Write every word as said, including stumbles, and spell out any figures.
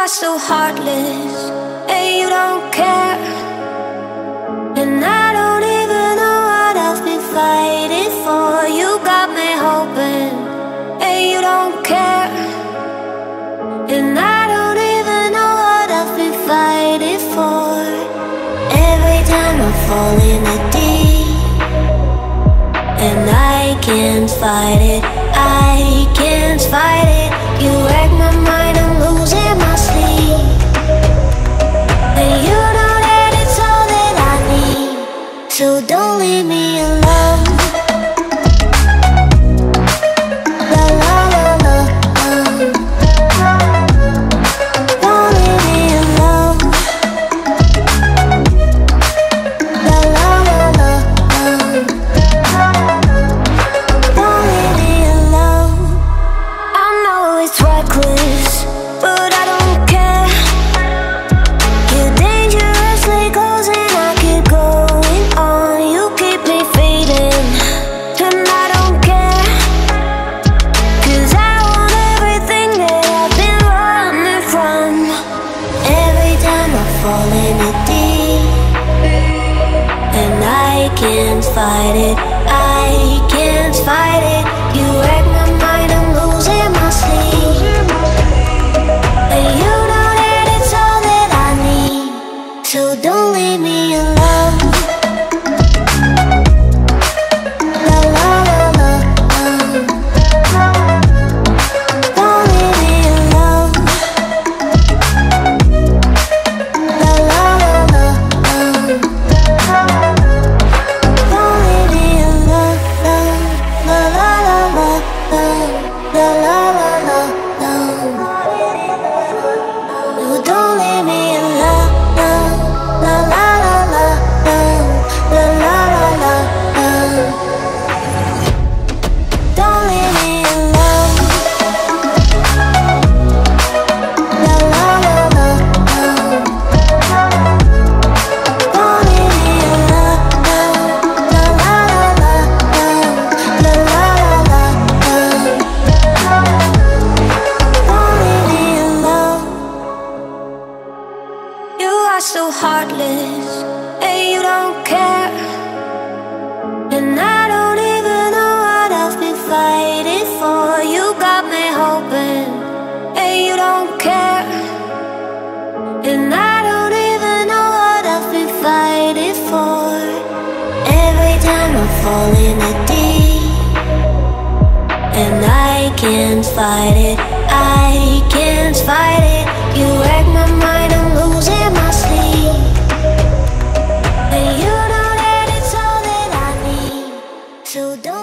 are so heartless and you don't care, and I don't even know what I've been fighting for. You got me hoping and you don't care, and I don't even know what I've been fighting for. Every time I fall in the deep and I can't fight it, I can't fight it. You wreck my mind, I'm losing my sleep, and you know that it's all that I need. So don't leave me alone. La la la la la. Don't leave me alone. La la la la la. Don't leave me alone. I know it's reckless, but I don't care. You're dangerously close and I keep going on. You keep me fading and I don't care, cause I want everything that I've been running from. Every time I fall in the deep and I can't fight it, I can't fight it. You wreck my mind, I'm losing my sleep, and you know that it's all that I need. So don't leave me alone. La la la la la. Don't leave me alone. La la la la la. Don't leave me alone. La la la la la la. La la la la la. No, don't leave me alone. La la la la la la. La la la la la. Don't leave me alone. La la la la la. Don't leave me alone. La la la la la. La la la la la. Don't leave me alone. You are so heartless and you don't care, and I don't even know what I've been fighting for. You got me hoping and you don't care, and I don't even know what I've been fighting for. Every time I fall in the deep and I can't fight it, I can't fight it. You wreck my mind, I'm losing my sleep, and you know that it's all that I need. So don't